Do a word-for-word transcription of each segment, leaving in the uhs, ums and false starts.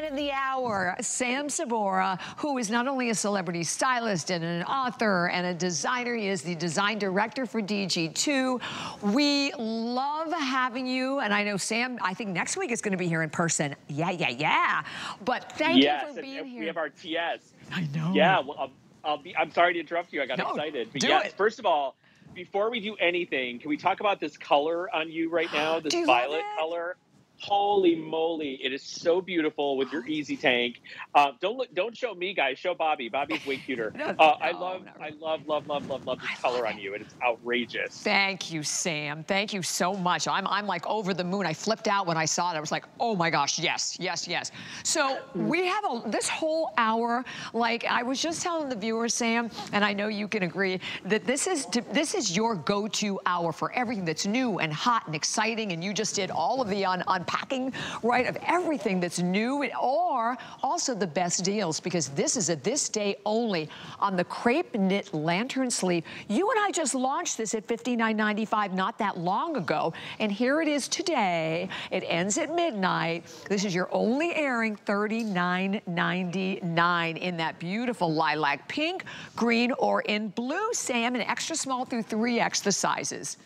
man of the hour, Sam Sabora, who is not only a celebrity stylist and an author and a designer, he is the design director for D G two. We love having you, and I know Sam, I think next week is going to be here in person. Yeah, yeah, yeah. But thank yes, you for being and here. We have our T S. I know. Yeah, well, I'll, I'll be, I'm sorry to interrupt you. I got no, excited. But do yes, it. First of all, before we do anything, can we talk about this color on you right now, this violet color? Holy moly, it is so beautiful with your easy tank. Uh, don't look, don't show me, guys. Show Bobby. Bobby's way cuter. no, uh, no, I love, no. I love, love, love, love, love this I color love on you, and it's outrageous. Thank you, Sam. Thank you so much. I'm, I'm like over the moon. I flipped out when I saw it. I was like, oh my gosh, yes, yes, yes. So we have a this whole hour. Like I was just telling the viewers, Sam, and I know you can agree that this is to, this is your go-to hour for everything that's new and hot and exciting, and you just did all of the on on. Packing, right, of everything that's new, or also the best deals, because this is a this day only on the crepe knit lantern sleeve. You and I just launched this at fifty-nine ninety-five not that long ago, and here it is today. It ends at midnight. This is your only airing, thirty-nine ninety-nine in that beautiful lilac pink, green, or in blue, Sam, and extra small through three X the sizes.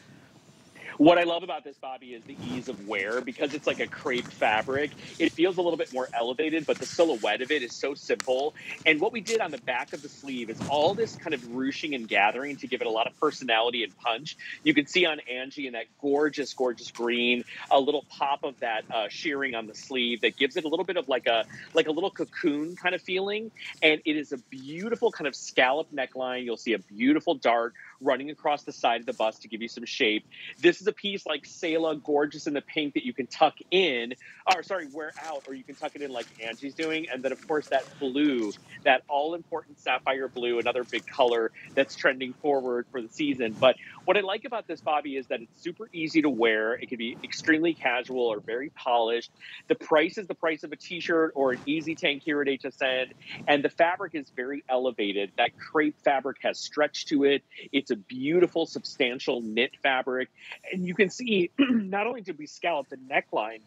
What I love about this, Bobby, is the ease of wear, because it's like a crepe fabric. It feels a little bit more elevated, but the silhouette of it is so simple. And what we did on the back of the sleeve is all this kind of ruching and gathering to give it a lot of personality and punch. You can see on Angie in that gorgeous, gorgeous green, a little pop of that uh, shearing on the sleeve that gives it a little bit of like a like a little cocoon kind of feeling. And it is a beautiful kind of scallop neckline. You'll see a beautiful dart running across the side of the bust to give you some shape. This is a piece like Sayla, gorgeous in the pink, that you can tuck in, or sorry, wear out, or you can tuck it in like Angie's doing. And then, of course, that blue, that all-important sapphire blue, another big color that's trending forward for the season. But what I like about this, Bobby, is that it's super easy to wear. It can be extremely casual or very polished. The price is the price of a T-shirt or an easy tank here at H S N. And the fabric is very elevated. That crepe fabric has stretch to it. It's a beautiful, substantial knit fabric. And you can see, not only did we scallop the neckline,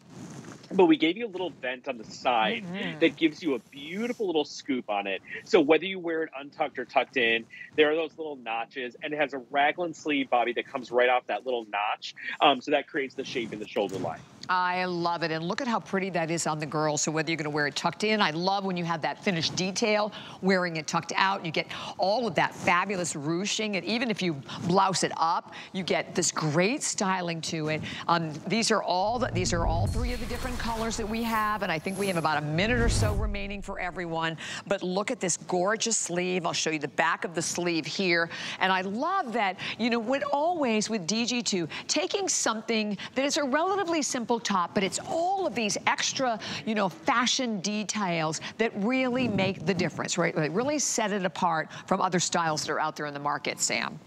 but we gave you a little vent on the side mm-hmm. that gives you a beautiful little scoop on it. So whether you wear it untucked or tucked in, there are those little notches, and it has a raglan sleeve, Bobby, that comes right off that little notch. Um, so that creates the shape in the shoulder line. I love it, and look at how pretty that is on the girl. So whether you're gonna wear it tucked in, I love when you have that finished detail, wearing it tucked out, you get all of that fabulous ruching, and even if you blouse it up, you get this great styling to it. Um, these are all the, these are all three of the different colors that we have, and I think we have about a minute or so remaining for everyone, but look at this gorgeous sleeve. I'll show you the back of the sleeve here, and I love that, you know, when always with D G two, taking something that is a relatively simple top, but it's all of these extra, you know, fashion details that really make the difference, right? They really set it apart from other styles that are out there in the market, Sam.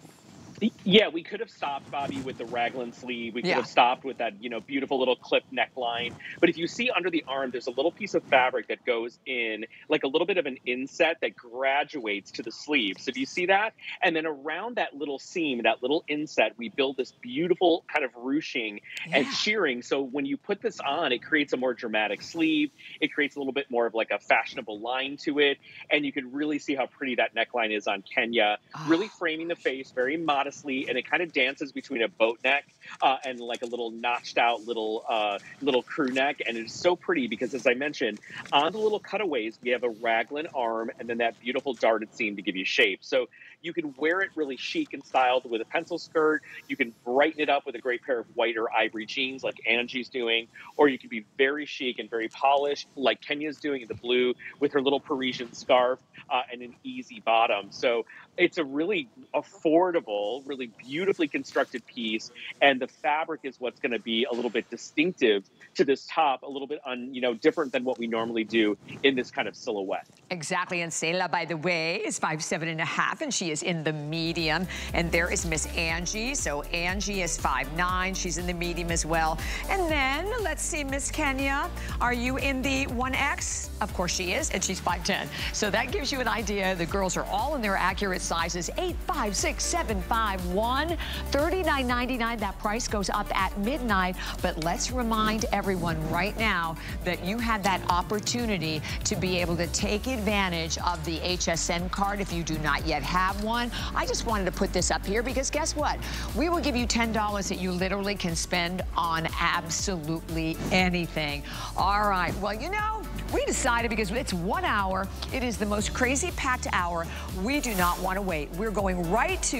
Yeah, we could have stopped, Bobby, with the raglan sleeve. We could yeah. have stopped with that, you know, beautiful little clip neckline. But if you see under the arm, there's a little piece of fabric that goes in, like a little bit of an inset that graduates to the sleeve. So do you see that? And then around that little seam, that little inset, we build this beautiful kind of ruching yeah. and shearing. So when you put this on, it creates a more dramatic sleeve. It creates a little bit more of like a fashionable line to it. And you can really see how pretty that neckline is on Kenya. Oh. Really framing the face, very modest. And it kind of dances between a boat neck uh, and like a little notched out little uh, little crew neck. And it's so pretty because, as I mentioned, on the little cutaways, we have a raglan arm and then that beautiful darted seam to give you shape. So you can wear it really chic and styled with a pencil skirt. You can brighten it up with a great pair of white or ivory jeans like Angie's doing. Or you can be very chic and very polished like Kenya's doing in the blue with her little Parisian scarf uh, and an easy bottom. So it's a really affordable, really beautifully constructed piece, and the fabric is what's going to be a little bit distinctive to this top, a little bit un, you know, different than what we normally do in this kind of silhouette. Exactly, and Sayla, by the way, is five seven and a half, and she She is in the medium. And there is Miss Angie. So Angie is five nine. She's in the medium as well. And then let's see, Miss Kenya. Are you in the one X? Of course she is. And she's five ten. So that gives you an idea. The girls are all in their accurate sizes. eight five six, seven five one. thirty-nine ninety-nine. That price goes up at midnight. But let's remind everyone right now that you have that opportunity to be able to take advantage of the H S N card if you do not yet have one. I just wanted to put this up here because guess what? We will give you ten dollars that you literally can spend on absolutely anything. All right. Well, you know, we decided because it's one hour. It is the most crazy packed hour. We do not want to wait. We're going right to